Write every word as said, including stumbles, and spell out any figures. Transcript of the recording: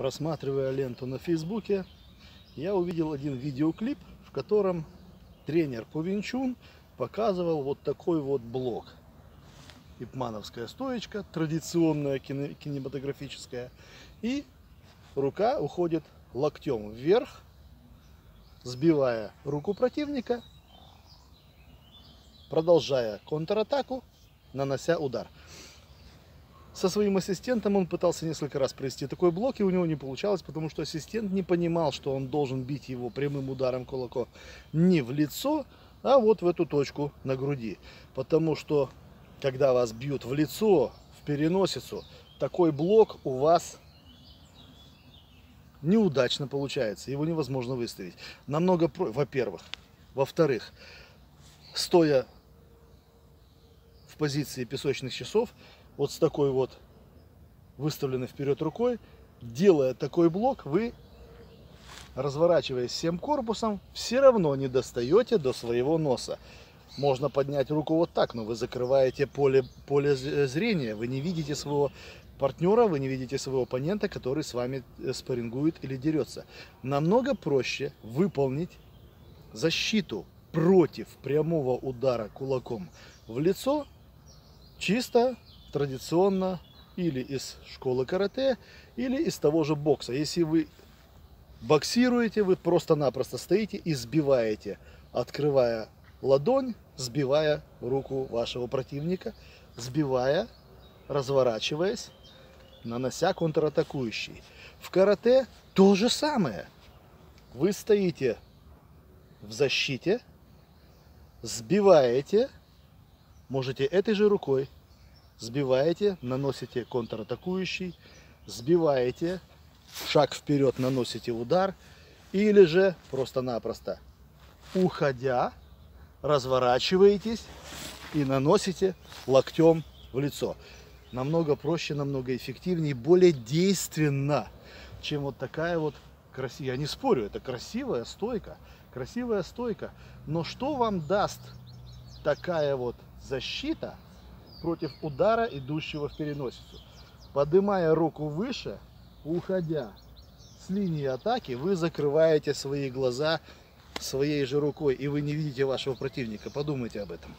Просматривая ленту на Фейсбуке, я увидел один видеоклип, в котором тренер по винь чун показывал вот такой вот блок. Ипмановская стоечка, традиционная кинематографическая, и рука уходит локтем вверх, сбивая руку противника, продолжая контратаку, нанося удар. Со своим ассистентом он пытался несколько раз провести такой блок, и у него не получалось, потому что ассистент не понимал, что он должен бить его прямым ударом кулака не в лицо, а вот в эту точку на груди. Потому что, когда вас бьют в лицо, в переносицу, такой блок у вас неудачно получается, его невозможно выставить. Намного проще, во-первых. Во-вторых, стоя в позиции песочных часов, вот с такой вот выставленной вперед рукой, делая такой блок, вы, разворачиваясь всем корпусом, все равно не достаете до своего носа. Можно поднять руку вот так, но вы закрываете поле, поле зрения, вы не видите своего партнера, вы не видите своего оппонента, который с вами спаррингует или дерется. Намного проще выполнить защиту против прямого удара кулаком в лицо, чисто традиционно, или из школы карате, или из того же бокса. Если вы боксируете, вы просто-напросто стоите и сбиваете, открывая ладонь, сбивая руку вашего противника, сбивая, разворачиваясь, нанося контратакующий. В карате то же самое. Вы стоите в защите, сбиваете, можете этой же рукой, сбиваете, наносите контратакующий, сбиваете, шаг вперед наносите удар, или же просто-напросто, уходя, разворачиваетесь и наносите локтем в лицо. Намного проще, намного эффективнее, более действенно, чем вот такая вот красивая. Я не спорю, это красивая стойка, красивая стойка. Но что вам даст такая вот защита против удара, идущего в переносицу? Поднимая руку выше, уходя с линии атаки, вы закрываете свои глаза своей же рукой, и вы не видите вашего противника. Подумайте об этом.